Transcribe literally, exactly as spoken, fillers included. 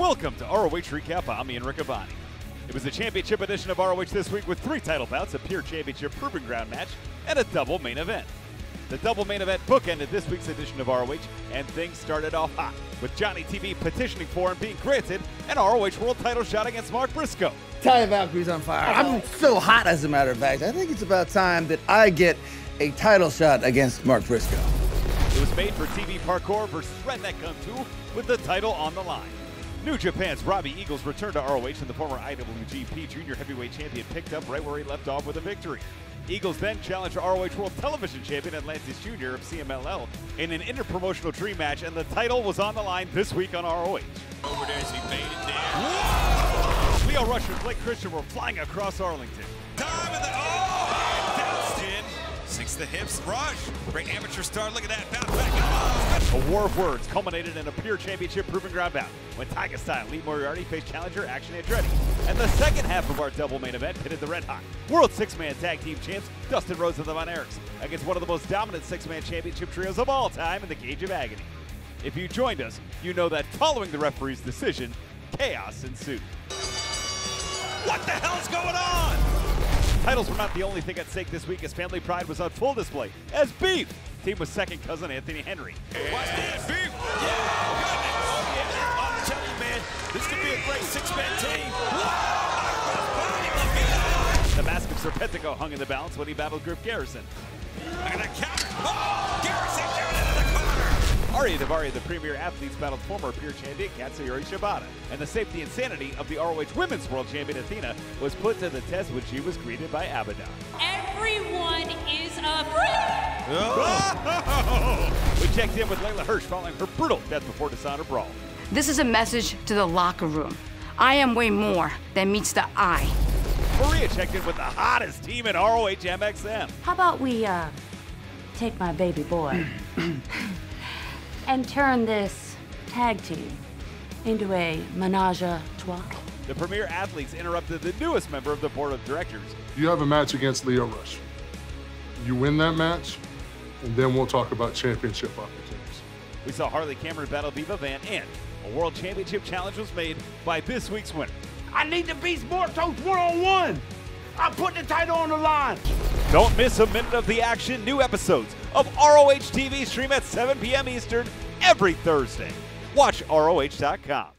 Welcome to R O H Recap. I'm Ian Riccobani. It was the championship edition of R O H this week with three title bouts, a Pure Championship Proving Ground match, and a double main event. The double main event bookended this week's edition of R O H, and things started off hot, with Johnny T V petitioning for and being granted an R O H World title shot against Mark Briscoe. Ty Valkyrie's on fire. I'm so hot, as a matter of fact. I think it's about time that I get a title shot against Mark Briscoe. It was made for T V Parkour versus Redneck Gun two with the title on the line. New Japan's Robbie Eagles returned to R O H, and the former I W G P Junior Heavyweight Champion picked up right where he left off with a victory. Eagles then challenged R O H World Television Champion Atlantis Junior of C M L L in an interpromotional dream match, and the title was on the line this week on R O H. Over there as he made it down. Lio Rush and Blake Christian were flying across Arlington. Dive in the oh! Dustin sinks the hips. Rush, great amateur star. Look at that bounce back. Oh! A war of words culminated in a Pure Championship Proving Ground bout when Tiger-style Lee Moriarty faced challenger Action Andretti. And the second half of our double main event pitted the Red Hot World Six-Man Tag Team Champs Dustin Rhodes and the Von Erichs against one of the most dominant six-man championship trios of all time in the Cage of Agony. If you joined us, you know that following the referee's decision, chaos ensued. What the hell's going on? Titles were not the only thing at stake this week, as family pride was on full display as Beef teamed with second cousin Anthony Henry. Yeah. What's that, Beef? Yeah, oh, yeah. I'm telling you, man, this could be a great six-man team. Whoa! The mask of Serpentico hung in the balance when he battled Group Garrison. Look at that counter! Oh! Garrison down into the corner! Maria Davari, the premier athletes, battled former Pure Champion Katsuyuri Shibata, and the safety and sanity of the R O H Women's World Champion Athena was put to the test when she was greeted by Abaddon. Everyone is a freak! Oh. We checked in with Layla Hirsch following her brutal Death Before Dishonor brawl. This is a message to the locker room. I am way more than meets the eye. Maria checked in with the hottest team in R O H M X M. How about we uh, take my baby boy and turn this tag team into a menage a trois? The premier athletes interrupted the newest member of the board of directors. You have a match against Lio Rush. You win that match, and then we'll talk about championship opportunities. We saw Harley Cameron battle Viva Van, and a world championship challenge was made by this week's winner. I need the Beast Bortos one-on-one. I'm putting the title on the line. Don't miss a minute of the action. New episodes of R O H T V stream at seven p m Eastern every Thursday. Watch R O H dot com.